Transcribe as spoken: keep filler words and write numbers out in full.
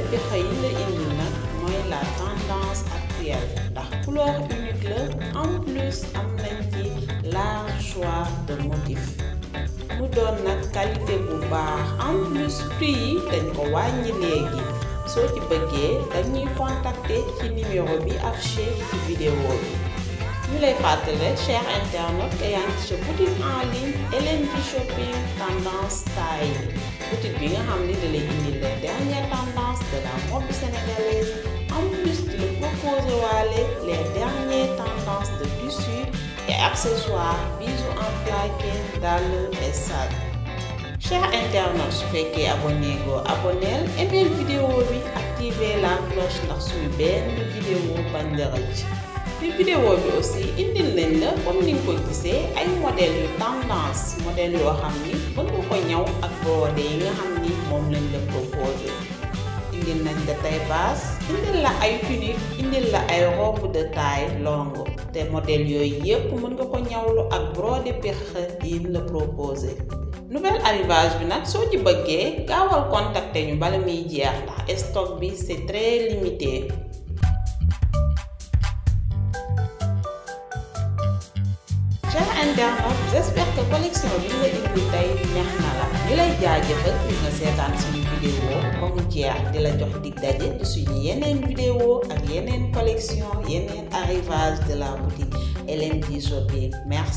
de pexe yi la indi nag mooy la tendance actuelle ndax couleur unique la en plus am nañ ci large choix de motifs mu doon nag qualité bu baax en plus prix yi dañ ko wàññi léegi soo ci bëggee dañuy contacter ci numéro bi affiché ci vidéo bi. Nous les partageons, chers internautes, et en boutique en ligne L and G Shopping Tendance Style. Boutique bien ramenée de l'église les dernières tendances de la mode sénégalaise, en plus de le proposer aux les dernières tendances de tissus et accessoires, bijoux en plaqué, dalles et sacs. Chers internautes, si vous êtes abonnés, abonnez-vous, aimez la vidéo, activez la cloche pour suivre nos vidéos banderettes. Ci vidéo bi aussi indil nañ la comme ni nga ko gisee ay modèle yu tendance modèle yoo xam ni mën nga ko ñëw ak brodé yi nga xam ni moom lañ la proposé indil nañ la taille basse indil la ay tunique indil la ay robe de taille longue te modèle yooyu yépp mën nga ko ñawlu ak brodé pex yi la proposé. Nouvel arrivage bi nag soo ci bëggee gaawal contacter ñu bala muy jeex ndax stock bi c'est très limité. Chers internautes, j'espère que la collection de l'Indoutaï Nernala. Nous l'avons déjà fait une vidéo comme hier de la Jordi Dadé de souligner une vidéo avec une collection, une arrivage de la boutique L and G Shopping. Merci.